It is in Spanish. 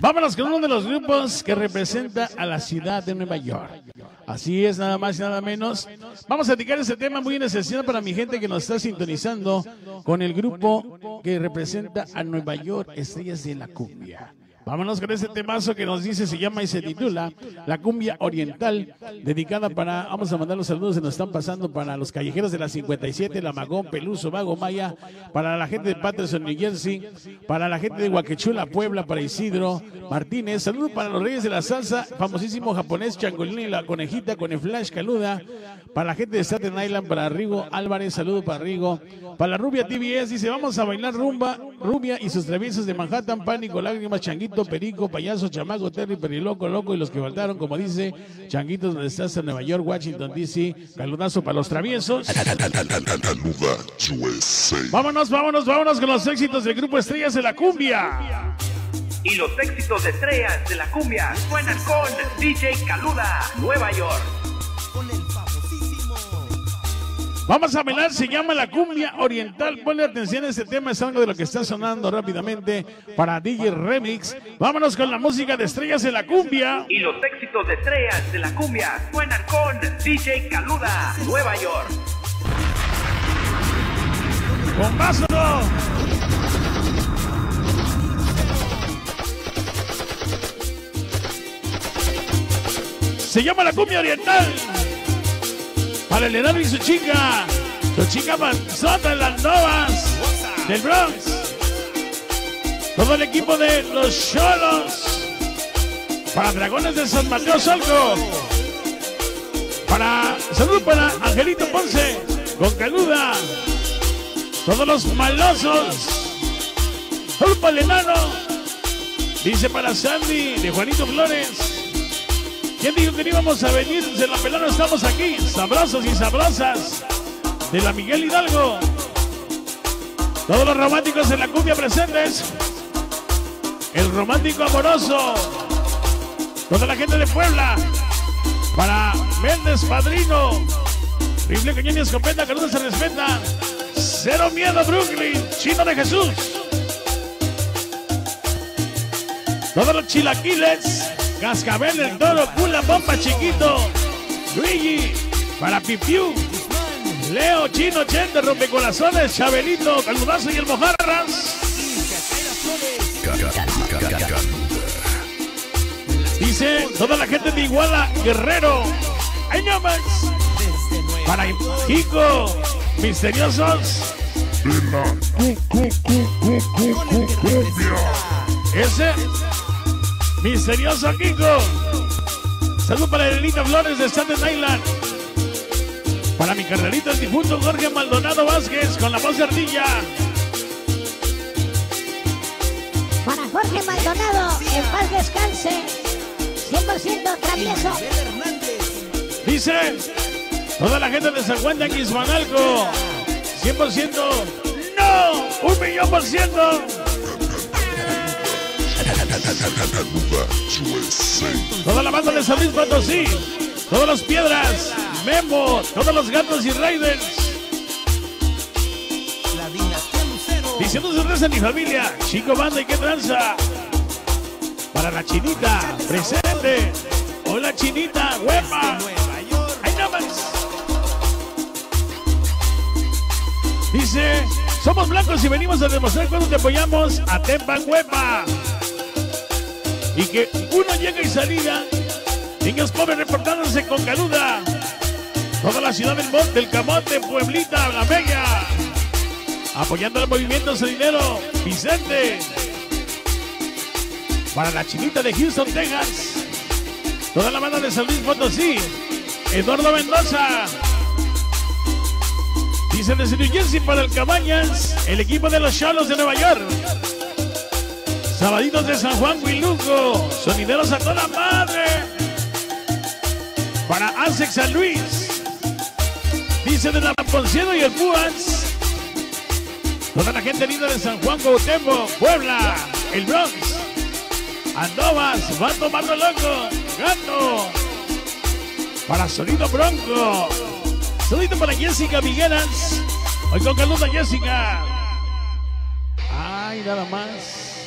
Vámonos con uno de los grupos que representa a la ciudad de Nueva York. Así es, nada más y nada menos. Vamos a dedicar ese tema muy necesario para mi gente que nos está sintonizando con el grupo que representa a Nueva York, Estrellas de la Cumbia. Vámonos con ese temazo que nos dice, se llama y se titula La Cumbia Oriental, dedicada para, vamos a mandar los saludos que nos están pasando para los callejeros de la 57, La Magón, Peluso, Vago Maya, para la gente de Patterson, New Jersey, para la gente de Huaquechula, Puebla, para Isidro Martínez, saludos para los Reyes de la Salsa, famosísimo japonés, Changolín y la Conejita con el Flash Caluda, para la gente de Staten Island, para Rigo Álvarez, saludos para Rigo, para la Rubia TVS, dice, vamos a bailar rumba, Rubia y sus traviesos de Manhattan, Pánico, Lágrimas, Changuito, Perico, Payaso, Chamaco, Terry, Periloco, Loco y los que faltaron, como dice Changuitos, donde estás en Nueva York, Washington DC, Caldudazo para los traviesos. Vámonos, vámonos, vámonos con los éxitos del grupo Estrellas de la Cumbia. Y los éxitos de Estrellas de la Cumbia suenan con DJ Caluda, Nueva York. Vamos a bailar, se llama La Cumbia Oriental. Ponle atención a este tema, es algo de lo que está sonando rápidamente para DJ Remix. Vámonos con la música de Estrellas de la Cumbia. Y los éxitos de Estrellas de la Cumbia suenan con DJ Caluda, Nueva York. ¡Bombazo! Se llama La Cumbia Oriental. Para el Leonardo y su chica Manzota, las Novas del Bronx, todo el equipo de los Cholos, para Dragones de San Mateo Solco, para salud para Angelito Ponce, con Caluda, todos los malosos, salud para el enano, dice para Sandy, de Juanito Flores. ¿Quién dijo que no íbamos a venir? Se la pelaron, estamos aquí, sabrosos y sabrosas, de la Miguel Hidalgo. Todos los románticos en la cumbia presentes, el romántico amoroso, toda la gente de Puebla, para Méndez Padrino, Triple Cañón y Escopeta, que no se respeta, Cero Miedo, Brooklyn, Chino de Jesús, todos los chilaquiles, Cascabel, el Toro, Pula Pampa, Chiquito, Luigi, para Pipiú, Leo, Chino, Chente, Rompecorazones, Chabelito, Caldudazo y el Mojarras. Dice toda la gente de Iguala, Guerrero, ¡ay no más! Para Kiko, Misteriosos. Ese... Misterioso Kiko. Salud para Elita Flores de Staten Island. Para mi carnalito el difunto Jorge Maldonado Vázquez con la voz de ardilla. Para Jorge Maldonado, en paz descanse. 100% travieso. Dice toda la gente de San Juan de Aquismanalco. 100%. ¡No! ¡1,000,000%! Toda la banda de San Luis Potosí, todos los Piedras, Memo, todos los Gatos y Raiders. Diciendo su reza a mi familia, Chico Banda y qué tranza. Para la Chinita, presente. Hola Chinita, huepa. Ahí nomás. Dice, somos blancos y venimos a demostrar cuando te apoyamos a Tempan Huepa. Y que uno llega y salida, niños pobres reportándose con Caluda. Toda la ciudad del Monte, del Camote, Pueblita, La Bella. Apoyando al movimiento sonidero, Vicente. Para la Chinita de Houston, Texas. Toda la banda de San Luis Potosí. Eduardo Mendoza. Dicen desde New Jersey para el Cabañas, el equipo de los Cholos de Nueva York. Sabaditos de San Juan, Huiluco, sonideros a toda madre. Para ASEX San Luis, dice de la Ponciano y el Púas. Toda la gente linda de San Juan, Cuauhtémoc, Puebla, el Bronx, Andovas, va tomando loco, gato. Para Sonido Bronco, saludito para Jessica Miguelas. Hoy con Caluda Jessica. Ay, nada más.